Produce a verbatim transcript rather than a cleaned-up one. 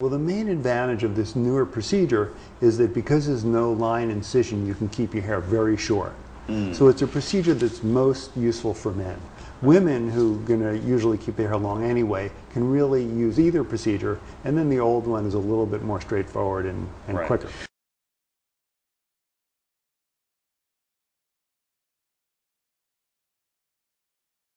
Well, the main advantage of this newer procedure is that because there's no line incision, you can keep your hair very short. Mm. So it's a procedure that's most useful for men. Women, who are going to usually keep their hair long anyway, can really use either procedure, and then the old one is a little bit more straightforward and, and right. quicker.